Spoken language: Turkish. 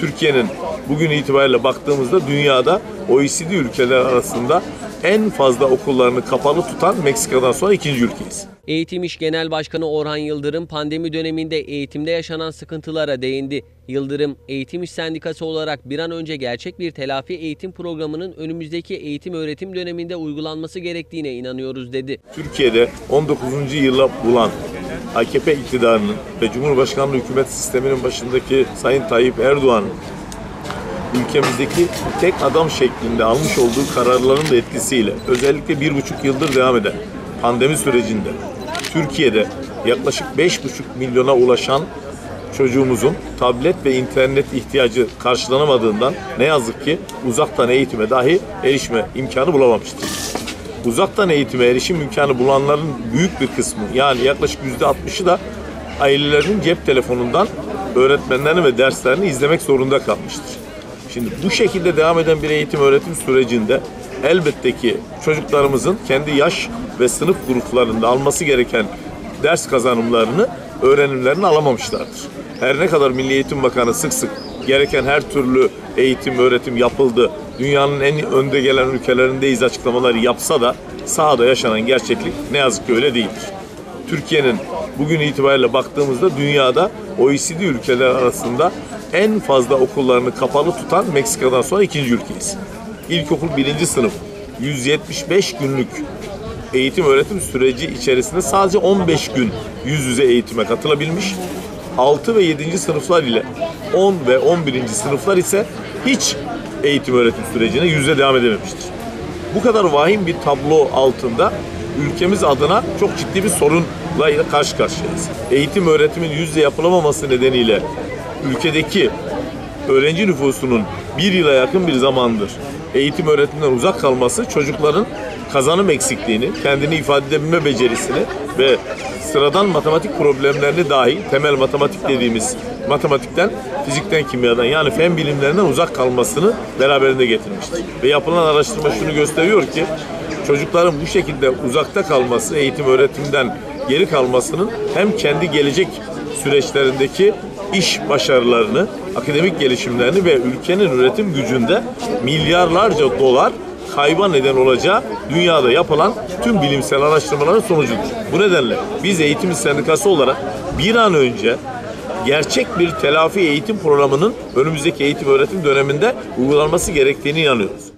Türkiye'nin bugün itibariyle baktığımızda dünyada OECD ülkeler arasında en fazla okullarını kapalı tutan Meksika'dan sonra ikinci ülkeyiz. Eğitim İş Genel Başkanı Orhan Yıldırım pandemi döneminde eğitimde yaşanan sıkıntılara değindi. Yıldırım, Eğitim İş Sendikası olarak bir an önce gerçek bir telafi eğitim programının önümüzdeki eğitim öğretim döneminde uygulanması gerektiğine inanıyoruz dedi. Türkiye'de 19. yıla bulan AKP iktidarının ve Cumhurbaşkanlığı hükümet sisteminin başındaki Sayın Tayyip Erdoğan'ın ülkemizdeki tek adam şeklinde almış olduğu kararların da etkisiyle özellikle 1,5 yıldır devam eden pandemi sürecinde Türkiye'de yaklaşık 5,5 milyona ulaşan çocuğumuzun tablet ve internet ihtiyacı karşılanamadığından ne yazık ki uzaktan eğitime dahi erişme imkanı bulamamıştır. Uzaktan eğitime erişim imkanı bulanların büyük bir kısmı, yani yaklaşık %60'ı da ailelerin cep telefonundan öğretmenlerini ve derslerini izlemek zorunda kalmıştır. Şimdi bu şekilde devam eden bir eğitim öğretim sürecinde elbette ki çocuklarımızın kendi yaş ve sınıf gruplarında alması gereken ders kazanımlarını, öğrenimlerini alamamışlardır. Her ne kadar Milli Eğitim Bakanı sık sık gereken her türlü eğitim, öğretim yapıldı, dünyanın en önde gelen ülkelerindeyiz açıklamaları yapsa da sahada yaşanan gerçeklik ne yazık ki öyle değildir. Türkiye'nin bugün itibariyle baktığımızda dünyada OECD ülkeler arasında en fazla okullarını kapalı tutan Meksika'dan sonra ikinci ülkeyiz. İlkokul 1. sınıf 175 günlük eğitim öğretim süreci içerisinde sadece 15 gün yüz yüze eğitime katılabilmiş, 6 ve 7. sınıflar ile 10 ve 11. sınıflar ise hiç eğitim öğretim sürecine yüzde devam edememiştir. Bu kadar vahim bir tablo altında ülkemiz adına çok ciddi bir sorunla karşı karşıyayız. Eğitim öğretimin yüzde yapılamaması nedeniyle ülkedeki öğrenci nüfusunun 1 yıla yakın bir zamandır eğitim öğretimden uzak kalması çocukların kazanım eksikliğini, kendini ifade edebilme becerisini ve sıradan matematik problemlerini dahi temel matematik dediğimiz matematikten, fizikten, kimyadan yani fen bilimlerinden uzak kalmasını beraberinde getirmiştir. Ve yapılan araştırma şunu gösteriyor ki çocukların bu şekilde uzakta kalması, eğitim öğretimden geri kalmasının hem kendi gelecek süreçlerindeki iş başarılarını, akademik gelişimlerini ve ülkenin üretim gücünde milyarlarca dolar kayba neden olacağı dünyada yapılan tüm bilimsel araştırmaların sonucudur. Bu nedenle biz Eğitim İş Sendikası olarak bir an önce gerçek bir telafi eğitim programının önümüzdeki eğitim öğretim döneminde uygulanması gerektiğini inanıyoruz.